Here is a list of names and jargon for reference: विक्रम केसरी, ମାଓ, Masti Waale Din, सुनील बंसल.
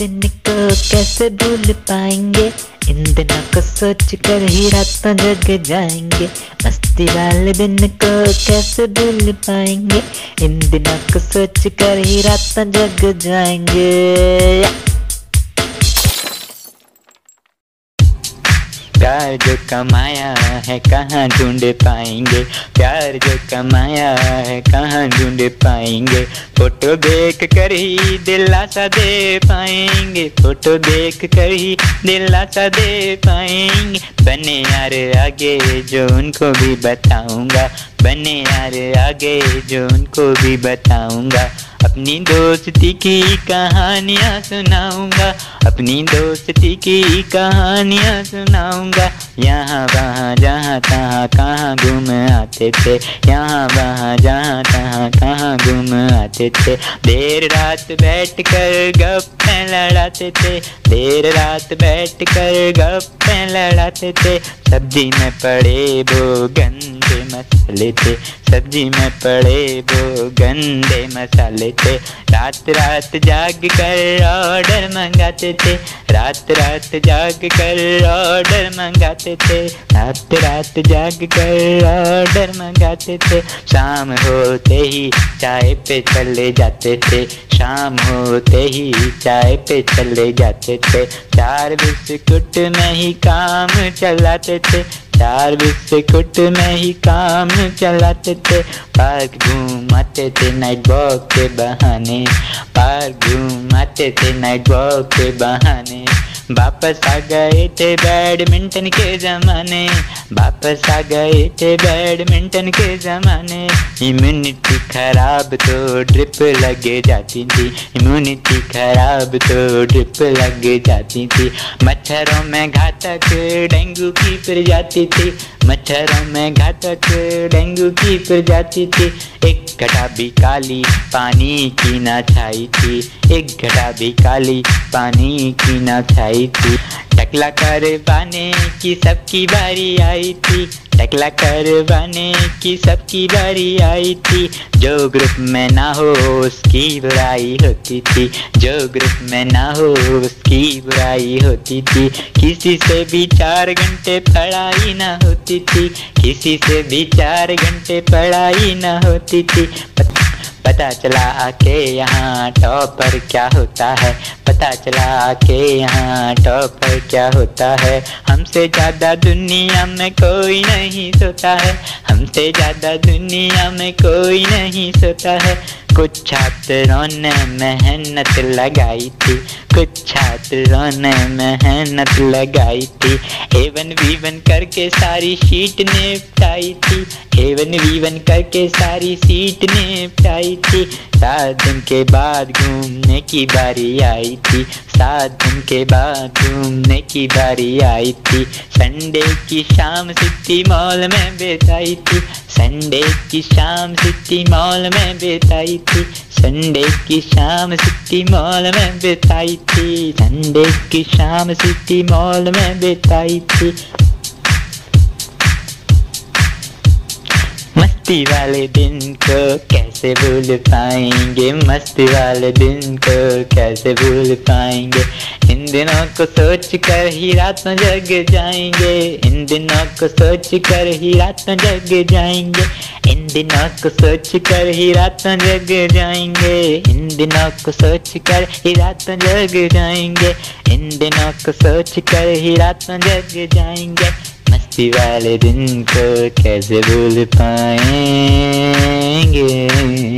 दिन को कैसे भूल पाएंगे, इन दिनों को सोच कर ही रातों जग जाएंगे। मस्ती वाले दिन को कैसे भूल पाएंगे, इन दिनों को सोच कर ही रातों जग जाएंगे। प्यार जो कमाया है कहाँ ढूंढ पाएंगे, प्यार जो कमाया है कहाँ ढूंढ पाएंगे। फोटो देख कर ही दिलासा दे पाएंगे, फोटो देख कर ही दिलासा दे पाएंगे। बने यार आगे जो उनको भी बताऊंगा, बने यार आगे जो उनको भी बताऊंगा। अपनी दोस्ती की कहानियाँ सुनाऊंगा, अपनी दोस्ती की कहानियाँ सुनाऊंगा। यहाँ वहाँ जहाँ तहाँ कहाँ घूम आते थे, यहाँ वहाँ जहाँ तहाँ कहाँ घूम आते थे। देर रात बैठकर गप्पें लड़ाते थे, देर रात बैठकर गप्पें लड़ाते थे। सब्जी में पड़े वो गंदे मसाले थे, सब्जी में पड़े वो गंदे मसाले थे। रात रात जाग कर ऑर्डर मंगाते थे, रात रात जाग कर ऑर्डर मंगाते थे, रात रात जाग कर ऑर्डर मंगाते थे। शाम होते ही चाय पे चले जाते थे, शाम होते ही चाय पे चले जाते थे। चार बिस्कुट में ही काम चलाते थे, चार बिस्कुट में ही काम चलाते थे। पार्क घूमाते थे नाइट वॉक के बहाने, पार्क घूमाते थे नाइट वॉक के बहाने। वापस आ गए थे बैडमिंटन के ज़माने, वापस आ गए थे बैडमिंटन के ज़माने। इम्यूनिटी खराब तो ड्रिप लगे जाती थी, इम्यूनिटी खराब तो ड्रिप लगे जाती थी। मच्छरों में घातक डेंगू की प्रजाति थी, मच्छरों में घातक डेंगू की प्रजाति थी। एक घटा भी काली पानी की ना छाई थी, एक घटा भी काली पानी की ना छाई थी। टकला करवाने की सबकी बारी आई थी, टकला करवाने की सबकी बारी आई थी। जो ग्रुप में ना हो उसकी बुराई होती थी, जो ग्रुप में ना हो उसकी बुराई होती थी। किसी से भी 4 घंटे पढ़ाई ना होती थी, किसी से भी 4 घंटे पढ़ाई ना होती थी। पता चला आके यहाँ टॉपर क्या होता है, पता चला आके यहाँ टॉपर क्या होता है। हमसे ज़्यादा दुनिया में कोई नहीं सोता है, हमसे ज़्यादा दुनिया में कोई नहीं सोता है। कुछ छात्रों ने मेहनत लगाई थी, कुछ छात्रों ने मेहनत लगाई थी। A1 B1 करके सारी शीट ने निपटाई थी, A1 B1 करके सारी शीट ने निपटाई थी। 7 दिन के बाद घूमने की बारी आई थी, 7 दिन के बाद घूमने की बारी आई थी। संडे की शाम सिटी मॉल में बिताई थी, संडे की शाम सिटी मॉल में बिताई थी, संडे की शाम सिटी मॉल में बिताई थी, संडे की शाम सिटी मॉल में बिताई थी। मस्ती वाले दिन को कैसे भूल पाएंगे, मस्ती वाले दिन को कैसे भूल पाएंगे। इन दिनों को सोच कर ही रातों जग जाएंगे, इन दिनों को सोच कर ही रातों जग जाएंगे, इन दिनों को सोच कर ही रातों जग जाएंगे, इन दिनों को सोच कर ही रातों जग जाएंगे, इन दिनों को सोच कर ही रातों जग जाएंगे। मस्ती वाले दिन को कैसे भूल पाएंगे।